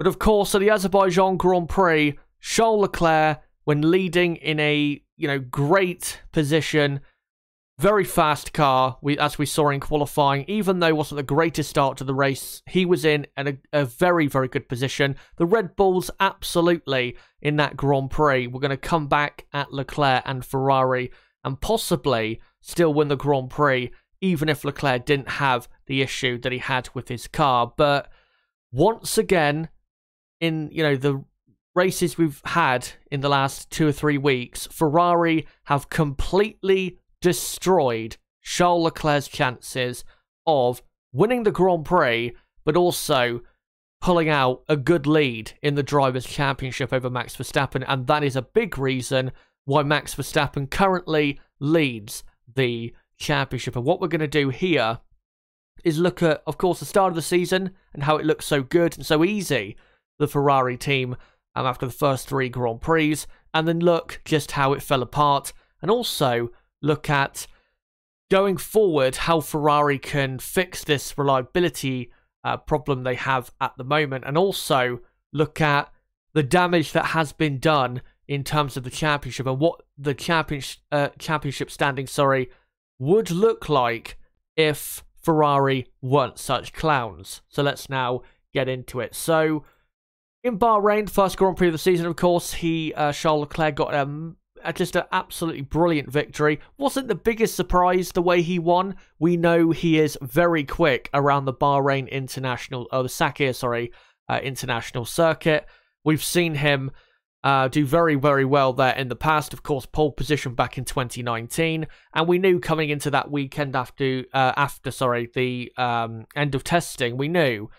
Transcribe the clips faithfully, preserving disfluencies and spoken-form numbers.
But of course, at the Azerbaijan Grand Prix, Charles Leclerc, when leading in a, you know, great position, very fast car, we, as we saw in qualifying, even though it wasn't the greatest start to the race, he was in a, a very, very good position. The Red Bulls, absolutely, in that Grand Prix, were going to come back at Leclerc and Ferrari and possibly still win the Grand Prix, even if Leclerc didn't have the issue that he had with his car. But once again, in, you know, the races we've had in the last two or three weeks, Ferrari have completely destroyed Charles Leclerc's chances of winning the Grand Prix, but also pulling out a good lead in the Drivers' Championship over Max Verstappen, and that is a big reason why Max Verstappen currently leads the championship. And what we're going to do here is look at, of course, the start of the season and how it looks so good and so easy, the Ferrari team, um, after the first three Grand Prix, and then look just how it fell apart, and also look at going forward how Ferrari can fix this reliability uh, problem they have at the moment, and also look at the damage that has been done in terms of the championship and what the championship uh, championship standing, sorry, would look like if Ferrari weren't such clowns. So let's now get into it. So in Bahrain, first Grand Prix of the season, of course, he uh, Charles Leclerc got um, just an absolutely brilliant victory. Wasn't the biggest surprise the way he won. We know he is very quick around the Bahrain International, or the Sakir, sorry, uh, International Circuit. We've seen him Uh, do very, very well there in the past. Of course, pole position back in twenty nineteen, and we knew coming into that weekend after, uh, after sorry, the um, end of testing, we knew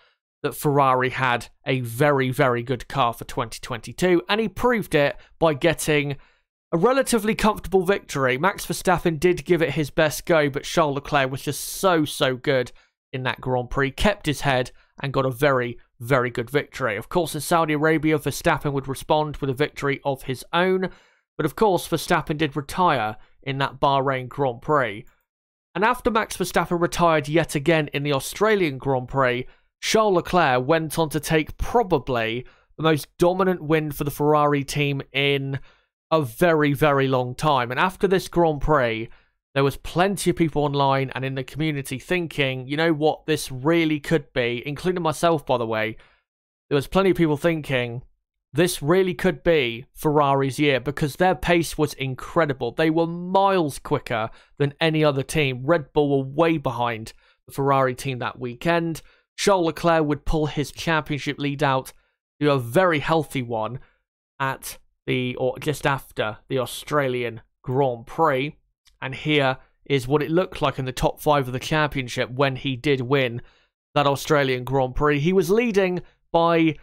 that Ferrari had a very, very good car for twenty twenty-two, and he proved it by getting a relatively comfortable victory. Max Verstappen did give it his best go, but Charles Leclerc was just so, so good in that Grand Prix, kept his head, and got a very, very good victory. Of course, in Saudi Arabia, Verstappen would respond with a victory of his own, but of course, Verstappen did retire in that Bahrain Grand Prix. And after Max Verstappen retired yet again in the Australian Grand Prix, Charles Leclerc went on to take probably the most dominant win for the Ferrari team in a very, very long time. And after this Grand Prix, there was plenty of people online and in the community thinking, you know what, this really could be, including myself, by the way, there was plenty of people thinking, this really could be Ferrari's year, because their pace was incredible. They were miles quicker than any other team. Red Bull were way behind the Ferrari team that weekend. Charles Leclerc would pull his championship lead out to a very healthy one at the, or just after the Australian Grand Prix. And here is what it looked like in the top five of the championship when he did win that Australian Grand Prix. He was leading by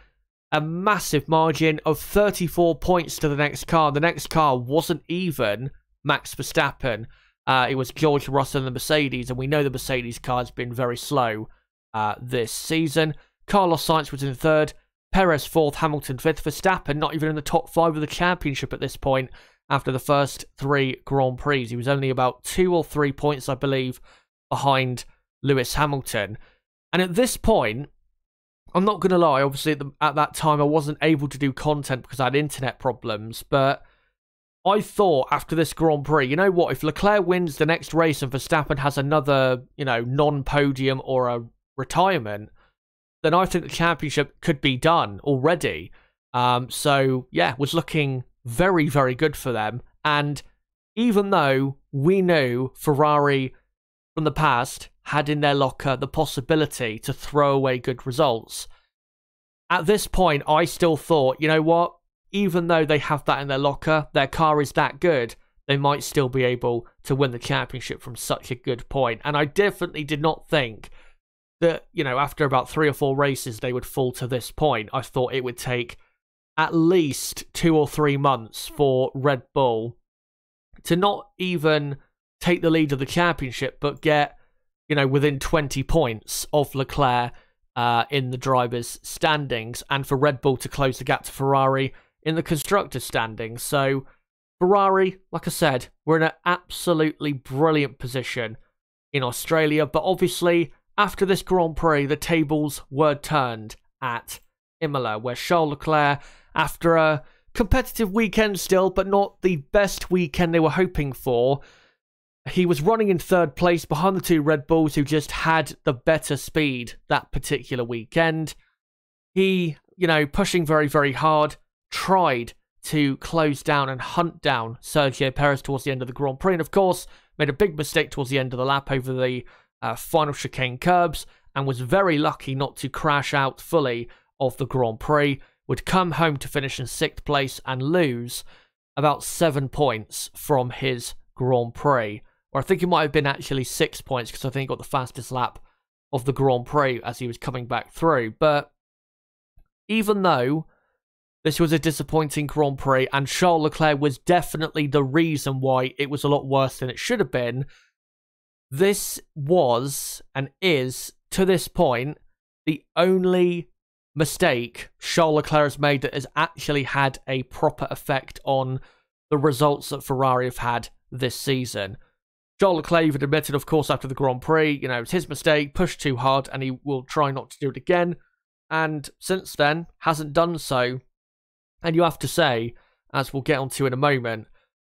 a massive margin of thirty-four points to the next car. The next car wasn't even Max Verstappen. Uh, it was George Russell and the Mercedes, and we know the Mercedes car has been very slow uh, this season. Carlos Sainz was in third, Perez fourth, Hamilton fifth. Verstappen not even in the top five of the championship at this point. After the first three Grand Prix, he was only about two or three points, I believe, behind Lewis Hamilton. And at this point, I'm not going to lie, obviously at, the, at that time I wasn't able to do content because I had internet problems, but I thought after this Grand Prix, you know what, if Leclerc wins the next race and Verstappen has another, you know, non-podium or a retirement, then I think the championship could be done already. Um, so, yeah, was looking very, very good for them. And even though we knew Ferrari from the past had in their locker the possibility to throw away good results, at this point I still thought, you know what, even though they have that in their locker, their car is that good, they might still be able to win the championship from such a good point. And I definitely did not think that, you know, after about three or four races they would fall to this point. I thought it would take at least two or three months for Red Bull to not even take the lead of the championship, but get, you know, within twenty points of Leclerc uh, in the drivers' standings, and for Red Bull to close the gap to Ferrari in the constructors' standings. So Ferrari, like I said, were in an absolutely brilliant position in Australia, but obviously after this Grand Prix, the tables were turned at Imola, where Charles Leclerc, after a competitive weekend still, but not the best weekend they were hoping for, he was running in third place behind the two Red Bulls who just had the better speed that particular weekend. He, you know, pushing very, very hard, tried to close down and hunt down Sergio Perez towards the end of the Grand Prix, and of course made a big mistake towards the end of the lap over the uh, final chicane curbs, and was very lucky not to crash out fully of the Grand Prix. Would come home to finish in sixth place and lose about seven points from his Grand Prix, or I think it might have been actually six points because I think he got the fastest lap of the Grand Prix as he was coming back through. But even though this was a disappointing Grand Prix, and Charles Leclerc was definitely the reason why it was a lot worse than it should have been, this was, and is, to this point, the only mistake Charles Leclerc has made that has actually had a proper effect on the results that Ferrari have had this season. Charles Leclerc even admitted, of course, after the Grand Prix, you know, it's his mistake, pushed too hard, and he will try not to do it again. And since then, hasn't done so. And you have to say, as we'll get onto in a moment,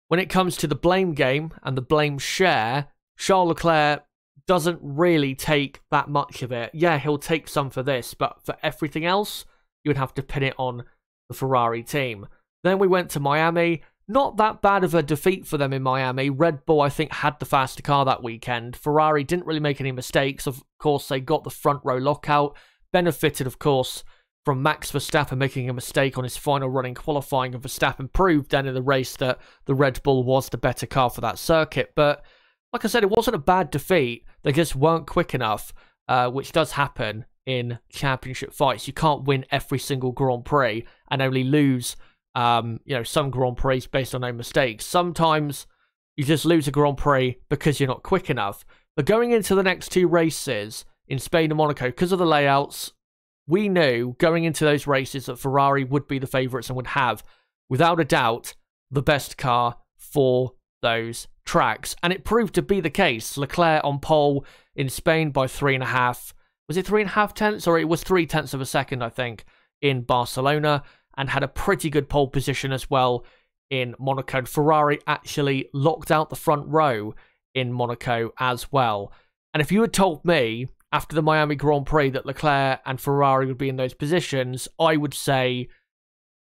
when it comes to the blame game and the blame share, Charles Leclerc doesn't really take that much of it. Yeah, he'll take some for this, but for everything else, you would have to pin it on the Ferrari team. Then we went to Miami. Not that bad of a defeat for them in Miami. Red Bull, I think, had the faster car that weekend. Ferrari didn't really make any mistakes. Of course, they got the front row lockout. Benefited, of course, from Max Verstappen making a mistake on his final run in qualifying, and Verstappen proved then in the race that the Red Bull was the better car for that circuit. But like I said, it wasn't a bad defeat. They just weren't quick enough, uh, which does happen in championship fights. You can't win every single Grand Prix and only lose um, you know, some Grand Prix based on no mistakes. Sometimes you just lose a Grand Prix because you're not quick enough. But going into the next two races in Spain and Monaco, because of the layouts, we knew going into those races that Ferrari would be the favourites and would have, without a doubt, the best car for those tracks. And it proved to be the case. Leclerc on pole in Spain by three and a half. Was it three and a half tenths? Or it was three tenths of a second, I think, in Barcelona, and had a pretty good pole position as well in Monaco. And Ferrari actually locked out the front row in Monaco as well. And if you had told me after the Miami Grand Prix that Leclerc and Ferrari would be in those positions, I would say,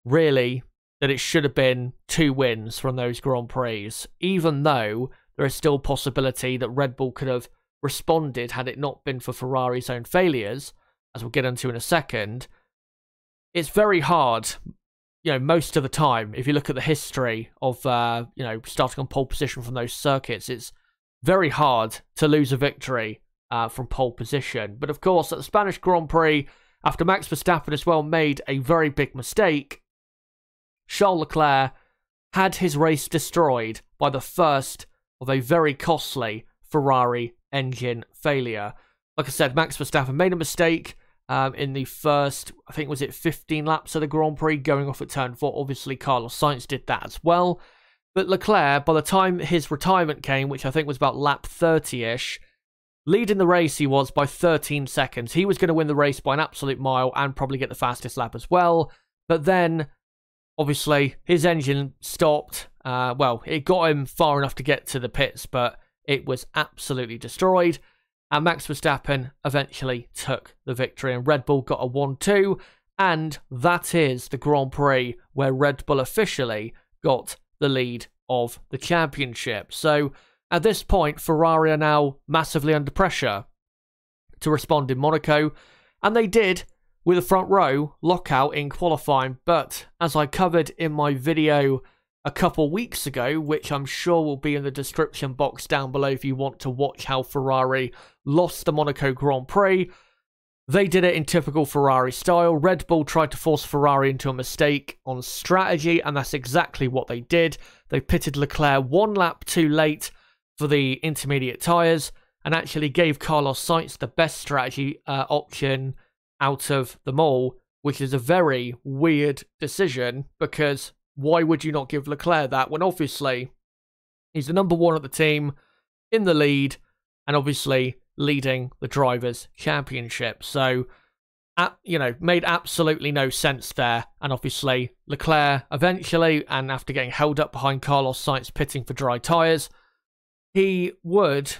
really, that it should have been two wins from those Grand Prix, even though there is still possibility that Red Bull could have responded had it not been for Ferrari's own failures, as we'll get into in a second. It's very hard, you know, most of the time, if you look at the history of, uh, you know, starting on pole position from those circuits, it's very hard to lose a victory Uh, from pole position. But of course, at the Spanish Grand Prix, after Max Verstappen as well made a very big mistake, Charles Leclerc had his race destroyed by the first of a very costly Ferrari engine failure. Like I said, Max Verstappen made a mistake um, in the first, I think, was it fifteen laps of the Grand Prix, going off at turn four. Obviously, Carlos Sainz did that as well. But Leclerc, by the time his retirement came, which I think was about lap thirty-ish, leading the race he was by thirteen seconds. He was going to win the race by an absolute mile and probably get the fastest lap as well. But then, obviously, his engine stopped. Uh, well, it got him far enough to get to the pits, but it was absolutely destroyed. And Max Verstappen eventually took the victory. And Red Bull got a one two. And that is the Grand Prix where Red Bull officially got the lead of the championship. So at this point, Ferrari are now massively under pressure to respond in Monaco, and they did with a front row lockout in qualifying. But as I covered in my video a couple weeks ago, which I'm sure will be in the description box down below if you want to watch how Ferrari lost the Monaco Grand Prix, they did it in typical Ferrari style. Red Bull tried to force Ferrari into a mistake on strategy, and that's exactly what they did. They pitted Leclerc one lap too late for the intermediate tyres, and actually gave Carlos Sainz the best strategy uh, option out of them all, which is a very weird decision, because why would you not give Leclerc that when obviously he's the number one of the team, in the lead, and obviously leading the drivers' championship? So at, you know, made absolutely no sense there. And obviously Leclerc eventually, and after getting held up behind Carlos Sainz pitting for dry tyres, he would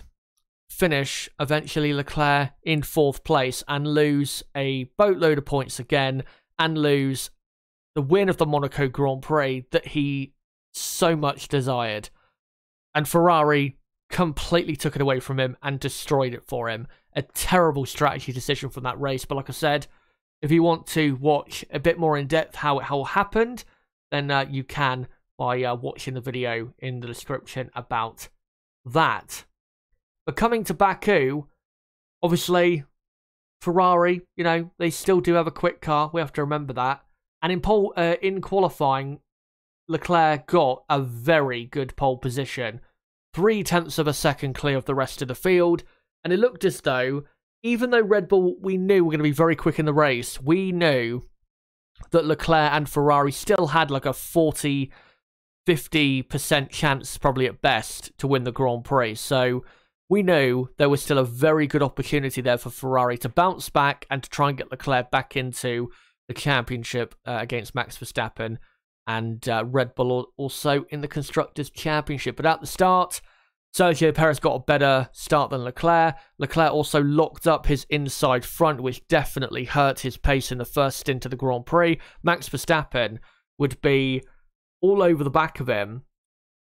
finish eventually Leclerc in fourth place and lose a boatload of points again and lose the win of the Monaco Grand Prix that he so much desired. And Ferrari completely took it away from him and destroyed it for him. A terrible strategy decision from that race. But like I said, if you want to watch a bit more in depth how it all happened, then uh, you can by uh, watching the video in the description about that. But coming to Baku, obviously Ferrari, you know, they still do have a quick car. We have to remember that. And in pole, uh, in qualifying, Leclerc got a very good pole position, three tenths of a second clear of the rest of the field. And it looked as though, even though Red Bull, we knew, were going to be very quick in the race, we knew that Leclerc and Ferrari still had like a forty, fifty percent chance, probably at best, to win the Grand Prix. So we knew there was still a very good opportunity there for Ferrari to bounce back and to try and get Leclerc back into the championship uh, against Max Verstappen and uh, Red Bull also in the Constructors' Championship. But at the start, Sergio Perez got a better start than Leclerc. Leclerc also locked up his inside front, which definitely hurt his pace in the first stint of the Grand Prix. Max Verstappen would be all over the back of him,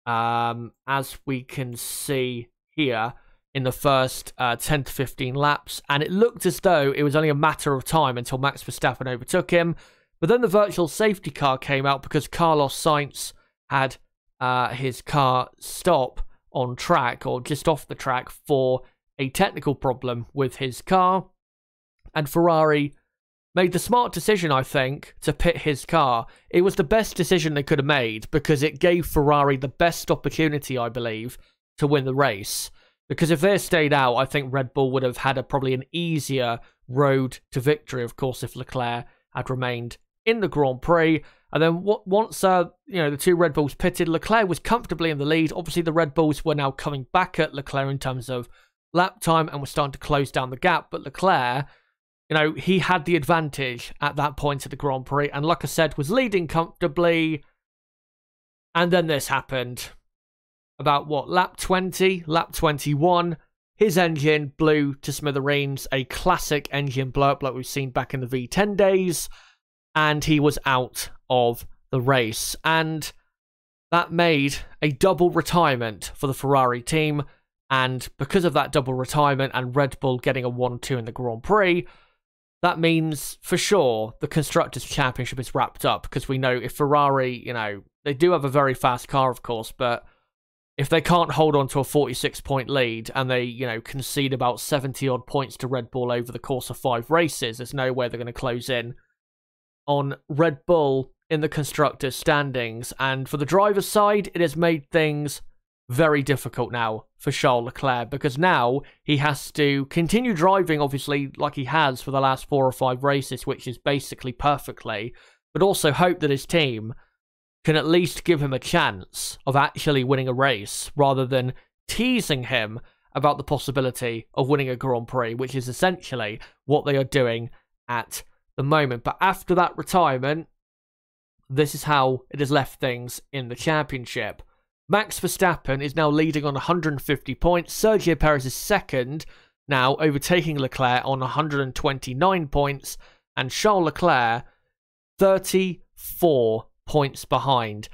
um, as we can see here in the first uh, ten to fifteen laps. And it looked as though it was only a matter of time until Max Verstappen overtook him. But then the virtual safety car came out because Carlos Sainz had uh, his car stop on track, or just off the track, for a technical problem with his car. And Ferrari made the smart decision, I think, to pit his car. It was the best decision they could have made because it gave Ferrari the best opportunity, I believe, to win the race. Because if they stayed out, I think Red Bull would have had a, probably an easier road to victory, of course, if Leclerc had remained in the Grand Prix. And then what, once uh, you know, the two Red Bulls pitted, Leclerc was comfortably in the lead. Obviously, the Red Bulls were now coming back at Leclerc in terms of lap time and were starting to close down the gap. But Leclerc, you know, he had the advantage at that point of the Grand Prix. And like I said, was leading comfortably. And then this happened. About, what, lap twenty, lap twenty-one. His engine blew to smithereens. A classic engine blow-up like we've seen back in the V ten days. And he was out of the race, and that made a double retirement for the Ferrari team. And because of that double retirement and Red Bull getting a one two in the Grand Prix, that means for sure the Constructors' Championship is wrapped up, because we know if Ferrari, you know, they do have a very fast car, of course, but if they can't hold on to a forty-six point lead and they, you know, concede about seventy odd points to Red Bull over the course of five races, there's no way they're going to close in on Red Bull in the Constructors' standings. And for the driver's side, it has made things very difficult now for Charles Leclerc, because now he has to continue driving, obviously, like he has for the last four or five races, which is basically perfectly, but also hope that his team can at least give him a chance of actually winning a race, rather than teasing him about the possibility of winning a Grand Prix, which is essentially what they are doing at the moment. But after that retirement, this is how it has left things in the championship. Max Verstappen is now leading on one hundred fifty points. Sergio Perez is second, now overtaking Leclerc on one hundred twenty-nine points, and Charles Leclerc thirty-four points behind.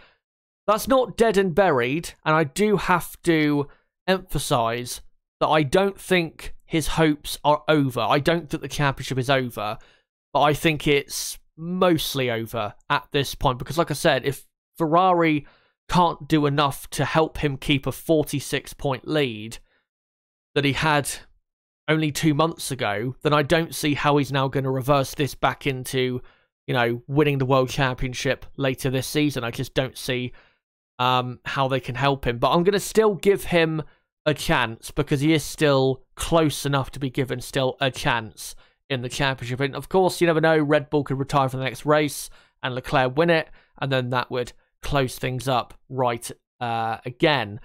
That's not dead and buried, and I do have to emphasize that I don't think his hopes are over. I don't think the championship is over. But I think it's mostly over at this point, because like I said, if Ferrari can't do enough to help him keep a forty-six point lead that he had only two months ago, then I don't see how he's now going to reverse this back into, you know, winning the World Championship later this season. I just don't see um, how they can help him. But I'm going to still give him a chance, because he is still close enough to be given still a chance in the championship. And of course, you never know, Red Bull could retire from the next race and Leclerc win it, and then that would close things up right uh, again.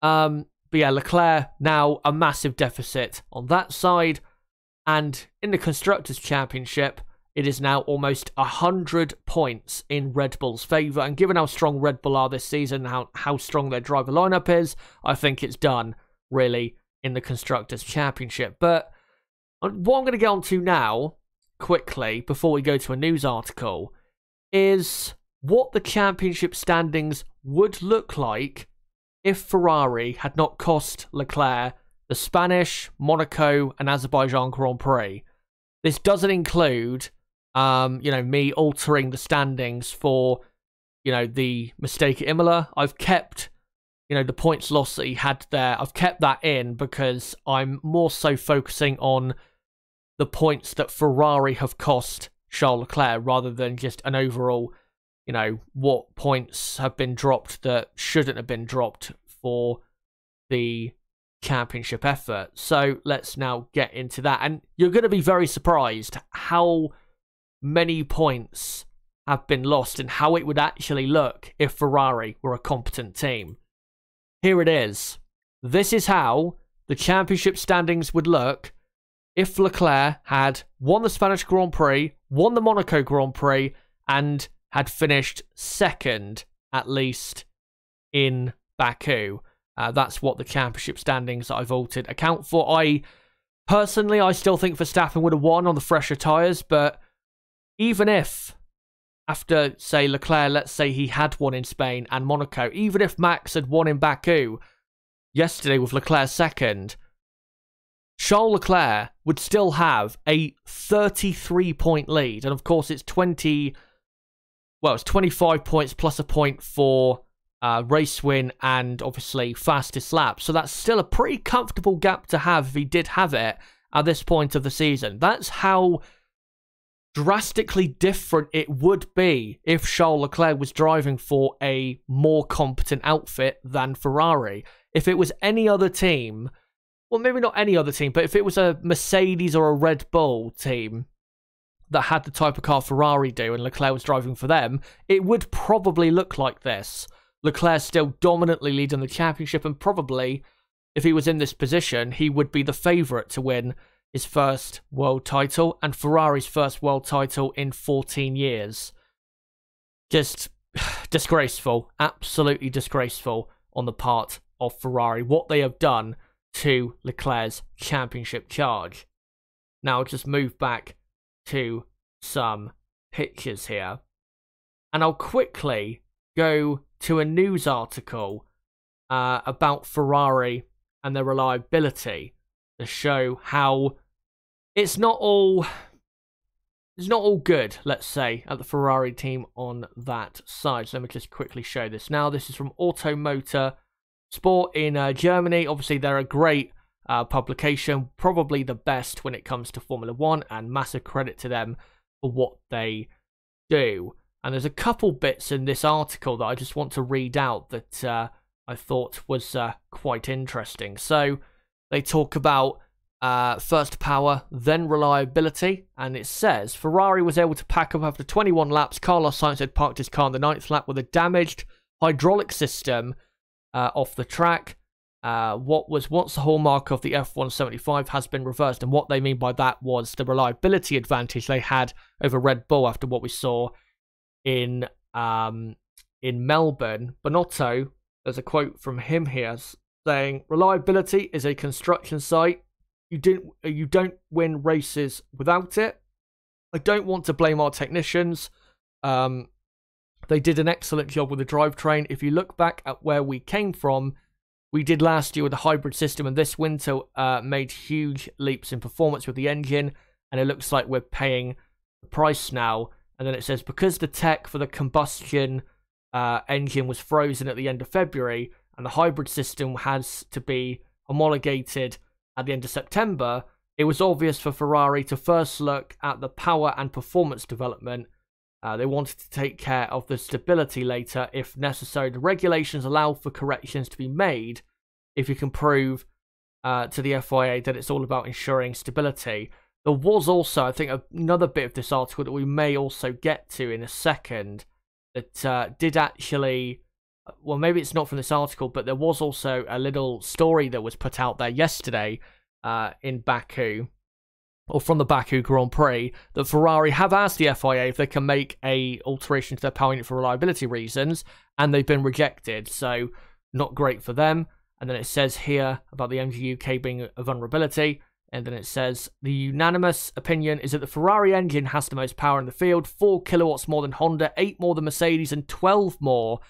Um, but yeah, Leclerc now a massive deficit on that side. And in the Constructors' Championship, it is now almost one hundred points in Red Bull's favour. And given how strong Red Bull are this season, how, how strong their driver lineup is, I think it's done, really, in the Constructors' Championship. But what I'm going to get on to now, quickly, before we go to a news article, is what the championship standings would look like if Ferrari had not cost Leclerc the Spanish, Monaco, and Azerbaijan Grand Prix. This doesn't include, um, you know, me altering the standings for, you know, the mistake at Imola. I've kept, you know, the points loss that he had there. I've kept that in because I'm more so focusing on the points that Ferrari have cost Charles Leclerc rather than just an overall, you know, what points have been dropped that shouldn't have been dropped for the championship effort. So let's now get into that, and you're going to be very surprised how many points have been lost and how it would actually look if Ferrari were a competent team. Here it is. This is how the championship standings would look if Leclerc had won the Spanish Grand Prix, won the Monaco Grand Prix, and had finished second, at least, in Baku. Uh, that's what the championship standings that I've altered account for. I personally, I still think Verstappen would have won on the fresher tyres, but even if, after, say, Leclerc, let's say he had won in Spain and Monaco, even if Max had won in Baku yesterday with Leclerc second, Charles Leclerc would still have a thirty-three point lead. And of course, it's twenty, well, it's twenty-five points plus a point for Uh, race win and obviously fastest lap. So that's still a pretty comfortable gap to have if he did have it at this point of the season. That's how drastically different it would be if Charles Leclerc was driving for a more competent outfit than Ferrari. If it was any other team, well, maybe not any other team, but if it was a Mercedes or a Red Bull team that had the type of car Ferrari do and Leclerc was driving for them, it would probably look like this. Leclerc still dominantly leading the championship, and probably, if he was in this position, he would be the favourite to win his first world title and Ferrari's first world title in fourteen years. Just disgraceful, absolutely disgraceful on the part of Ferrari, what they have done to Leclerc's championship charge. Now I'll just move back to some pictures here, and I'll quickly go to a news article uh, about Ferrari and their reliability to show how it's not all it's not all good, let's say, at the Ferrari team on that side. So let me just quickly show this now. This is from Auto Motor Sport in uh, Germany. Obviously, they're a great uh, publication, probably the best when it comes to Formula One, and massive credit to them for what they do. And there's a couple bits in this article that I just want to read out that uh, I thought was uh, quite interesting. So they talk about uh, first power, then reliability. And it says, Ferrari was able to pack up after twenty-one laps. Carlos Sainz had parked his car in the ninth lap with a damaged hydraulic system uh, off the track. Uh, what was once the hallmark of the F one seventy-five has been reversed. And what they mean by that was the reliability advantage they had over Red Bull after what we saw in um in Melbourne. Benotto, there's a quote from him here saying, reliability is a construction site. You didn't you don't win races without it. I don't want to blame our technicians. Um they did an excellent job with the drivetrain. If you look back at where we came from, we did last year with the hybrid system, and this winter uh made huge leaps in performance with the engine, and it looks like we're paying the price now. And then it says, because the tech for the combustion uh, engine was frozen at the end of February and the hybrid system has to be homologated at the end of September, it was obvious for Ferrari to first look at the power and performance development. Uh, they wanted to take care of the stability later if necessary. The regulations allow for corrections to be made if you can prove uh, to the F I A that it's all about ensuring stability. There was also, I think, another bit of this article that we may also get to in a second that uh, did actually, well, maybe it's not from this article, but there was also a little story that was put out there yesterday uh, in Baku or from the Baku Grand Prix, that Ferrari have asked the F I A if they can make a alteration to their power unit for reliability reasons, and they've been rejected, so not great for them. And then it says here about the M G U K being a vulnerability, and then it says, the unanimous opinion is that the Ferrari engine has the most power in the field, four kilowatts more than Honda, eight more than Mercedes, and twelve more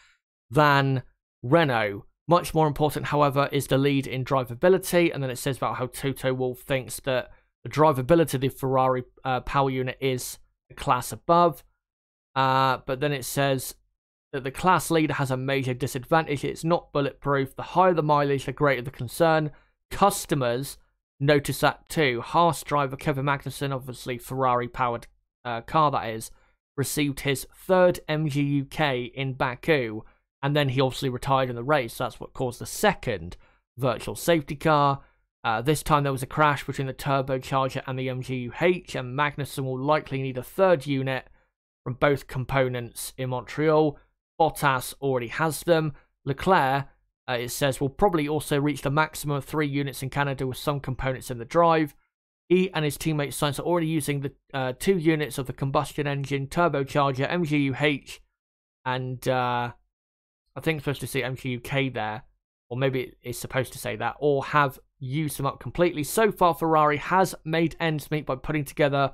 than Renault. Much more important, however, is the lead in drivability, and then it says about how Toto Wolff thinks that the drivability of the Ferrari uh, power unit is a class above, uh, but then it says that the class leader has a major disadvantage. It's not bulletproof. The higher the mileage, the greater the concern. Customers notice that too. Haas driver Kevin Magnussen, obviously Ferrari-powered uh, car that is, received his third M G U K in Baku, and then he obviously retired in the race. That's what caused the second virtual safety car. Uh, this time there was a crash between the turbocharger and the M G U H, and Magnussen will likely need a third unit from both components in Montreal. Bottas already has them. Leclerc, uh, it says, will probably also reach the maximum of three units in Canada with some components in the drive. He and his teammate Sainz are already using the uh, two units of the combustion engine, turbocharger, M G U H, and uh, I think it's supposed to see M G U K there, or maybe it's supposed to say that, or have used them up completely. So far, Ferrari has made ends meet by putting together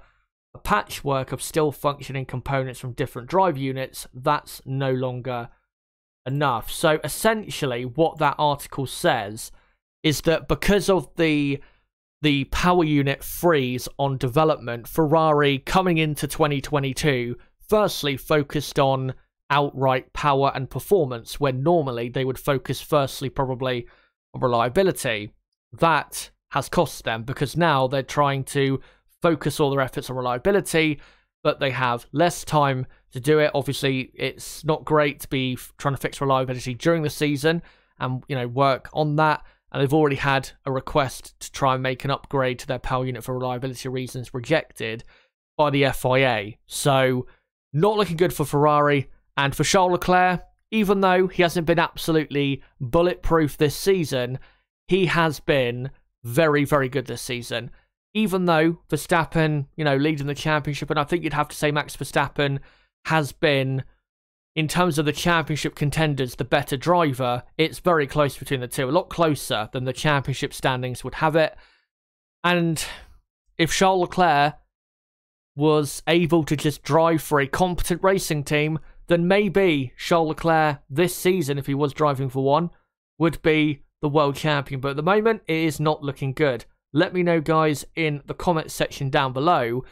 a patchwork of still functioning components from different drive units. That's no longer enough. So essentially, what that article says is that because of the the power unit freeze on development, Ferrari coming into twenty twenty-two firstly focused on outright power and performance, when normally they would focus firstly probably on reliability. That has cost them, because now they're trying to focus all their efforts on reliability, but they have less time to do it. Obviously, it's not great to be trying to fix reliability during the season and, you know, work on that. And they've already had a request to try and make an upgrade to their power unit for reliability reasons rejected by the F I A. So not looking good for Ferrari. And for Charles Leclerc, even though he hasn't been absolutely bulletproof this season, he has been very, very good this season. Even though Verstappen, you know, leading the championship, and I think you'd have to say Max Verstappen has been, in terms of the championship contenders, the better driver. It's very close between the two, a lot closer than the championship standings would have it. And if Charles Leclerc was able to just drive for a competent racing team, then maybe Charles Leclerc this season, if he was driving for one, would be the world champion. But at the moment, it is not looking good. Let me know, guys, in the comments section down below.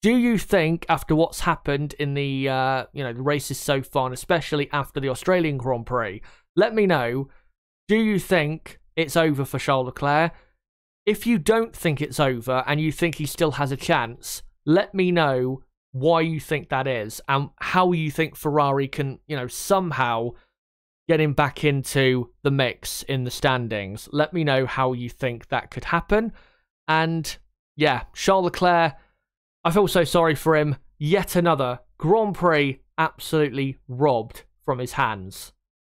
Do you think, after what's happened in the uh, you know the races so far, and especially after the Australian Grand Prix, let me know, do you think it's over for Charles Leclerc? If you don't think it's over and you think he still has a chance, let me know why you think that is and how you think Ferrari can, you know, somehow get him back into the mix in the standings. Let me know how you think that could happen. And yeah, Charles Leclerc, I feel so sorry for him. Yet another Grand Prix absolutely robbed from his hands.